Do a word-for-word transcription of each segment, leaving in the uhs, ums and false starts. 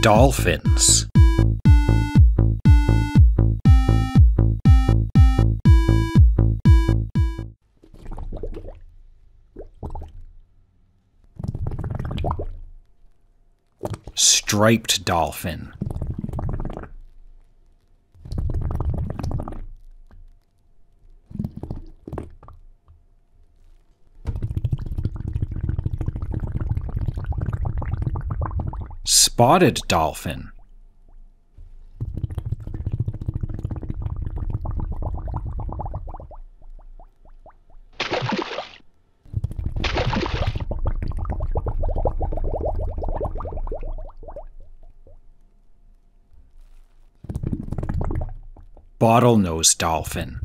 dolphins. Striped dolphin. Spotted dolphin. Bottlenose dolphin.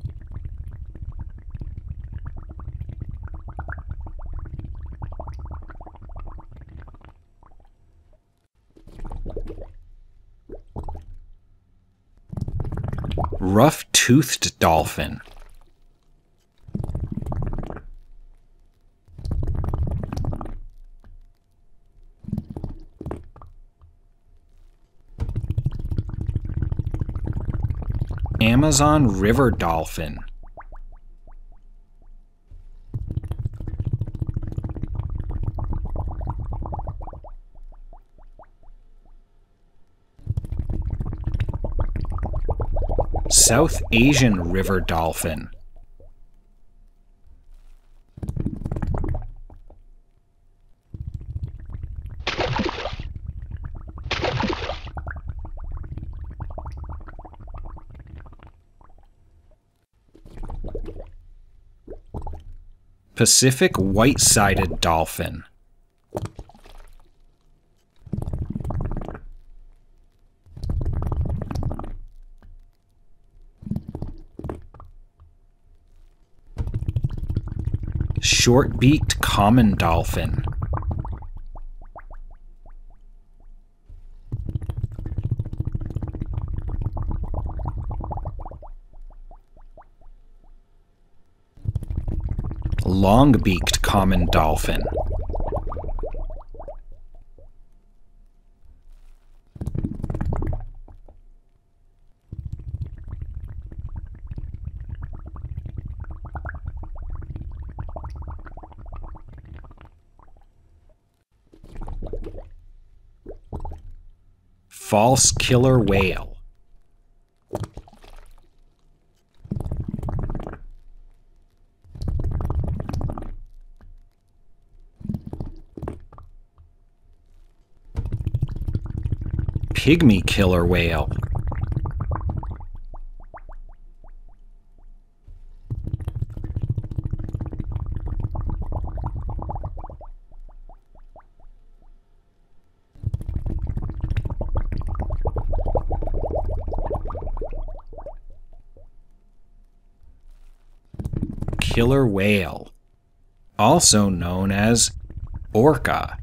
Rough-toothed dolphin. Amazon river dolphin. South Asian river dolphin. Pacific white-sided dolphin. Short-beaked common dolphin. Long-beaked common dolphin. False killer whale. Pygmy killer whale. Killer whale, also known as orca.